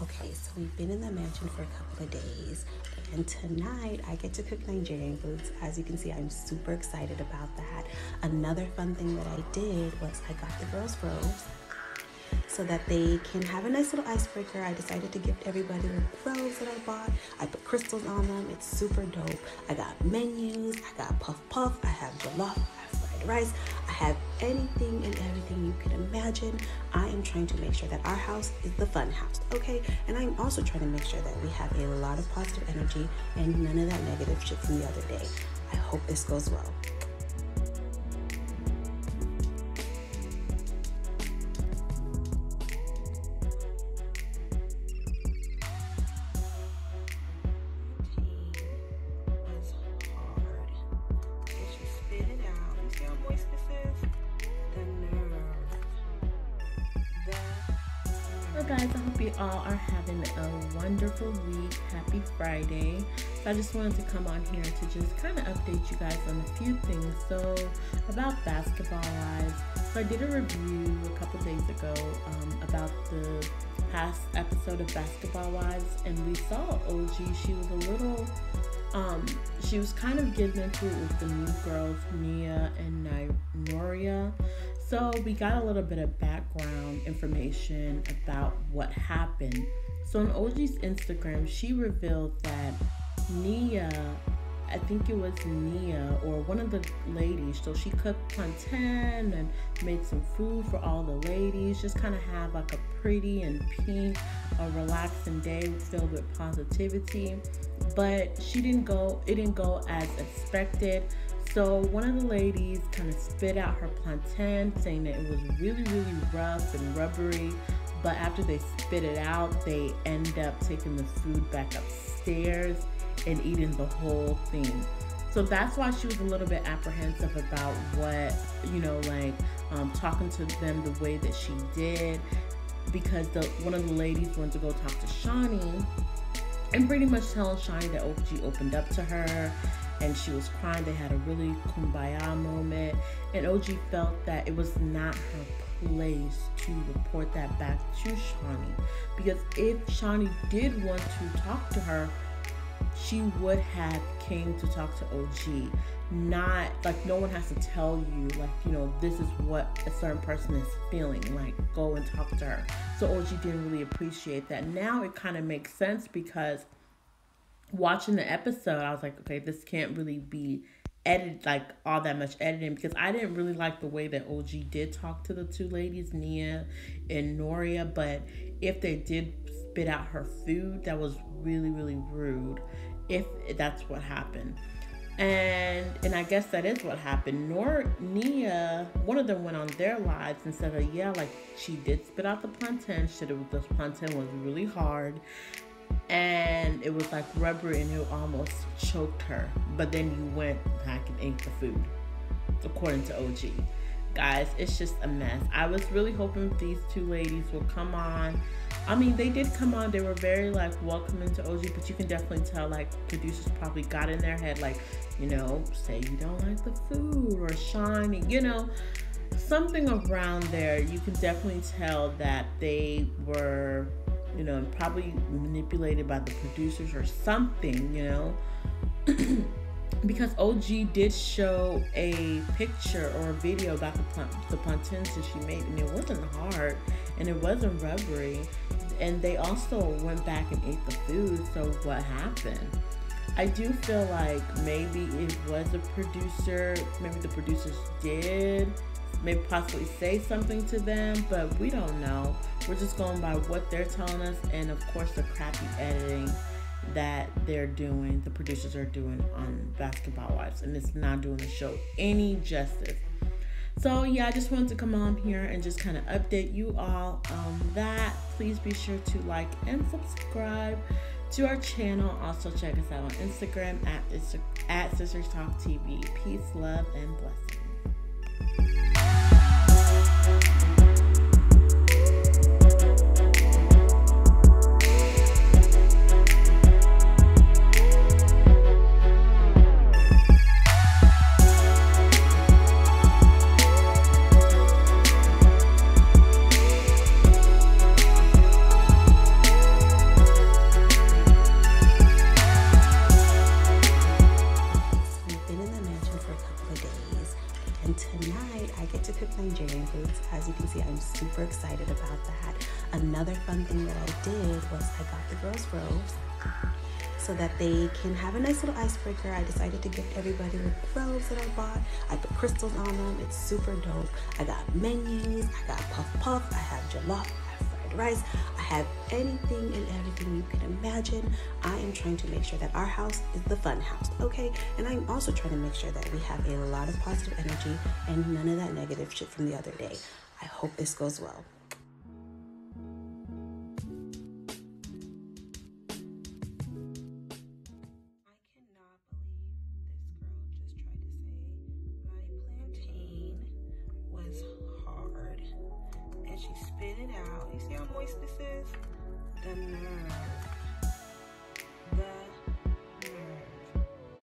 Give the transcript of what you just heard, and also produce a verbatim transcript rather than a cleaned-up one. Okay, so we've been in the mansion for a couple of days, and tonight I get to cook Nigerian foods. As you can see, I'm super excited about that. Another fun thing that I did was I got the girls' robes so that they can have a nice little icebreaker. I decided to gift everybody the robes that I bought. I put crystals on them. It's super dope. I got menus. I got puff puff. I have jollof. I have fried rice. I have anything and everything you can imagine. I am trying to make sure that our house is the fun house, okay? And I'm also trying to make sure that we have a lot of positive energy and none of that negative shit from the other day. I hope this goes well. Guys, I hope you all are having a wonderful week. Happy Friday. So I just wanted to come on here to just kind of update you guys on a few things. So about Basketball Wives, so I did a review a couple days ago um, about the past episode of Basketball Wives, and we saw O G. She was a little um she was kind of getting into it with the new girls, Nia and Noria. So we got a little bit of background information about what happened. So on O G's Instagram, she revealed that Nia, I think it was Nia or one of the ladies, so she cooked plantain and made some food for all the ladies, just kind of have like a pretty and pink, a relaxing day filled with positivity. But she didn't go, it didn't go as expected. So one of the ladies kind of spit out her plantain, saying that it was really, really rough and rubbery. But after they spit it out, they end up taking the food back upstairs and eating the whole thing. So that's why she was a little bit apprehensive about what, you know, like um, talking to them the way that she did, because the one of the ladies went to go talk to Shaunie and pretty much telling Shaunie that O G opened up to her. And she was crying. They had a really kumbaya moment, and O G felt that it was not her place to report that back to Shaunie, because if Shaunie did want to talk to her, she would have came to talk to O G. Not like no one has to tell you, like, you know, this is what a certain person is feeling, like go and talk to her. So O G didn't really appreciate that. Now it kind of makes sense, because watching the episode, I was like, okay, this can't really be edited, like all that much editing, because I didn't really like the way that O G did talk to the two ladies, Nia and Noria. But if they did spit out her food, that was really, really rude, if that's what happened. And and I guess that is what happened. Nor Nia, one of them went on their lives and said, oh, yeah, like she did spit out the plantain. She did, the plantain was really hard, and it was like rubber, and it almost choked her. But then you went back and ate the food, according to O G. Guys, it's just a mess. I was really hoping these two ladies would come on. I mean, they did come on. They were very like welcoming to O G, but you can definitely tell like producers probably got in their head, like, you know, say you don't like the food, or Shaunie, you know, something around there. You can definitely tell that they were, you know, probably manipulated by the producers or something, you know, because O G did show a picture or a video about the, plant, the plantain that she made, and it wasn't hard and it wasn't rubbery, and they also went back and ate the food. So what happened? I do feel like maybe it was a producer, maybe the producers did maybe possibly say something to them, but we don't know. We're just going by what they're telling us, and of course the crappy editing that they're doing, the producers are doing on Basketball Wives, and it's not doing the show any justice. So yeah, I just wanted to come on here and just kind of update you all on that. Please be sure to like and subscribe to our channel. Also check us out on Instagram at, at Sisters Talk T V. Peace, love, and blessings. thing that I did was I got the girls' robes so that they can have a nice little icebreaker. I decided to gift everybody with robes that I bought. I put crystals on them. It's super dope. I got menus. I got puff puff. I have jollof. I have fried rice. I have anything and everything you can imagine. I am trying to make sure that our house is the fun house, okay? And I'm also trying to make sure that we have a lot of positive energy and none of that negative shit from the other day. I hope this goes well. Spit it out. You see how moist this is? The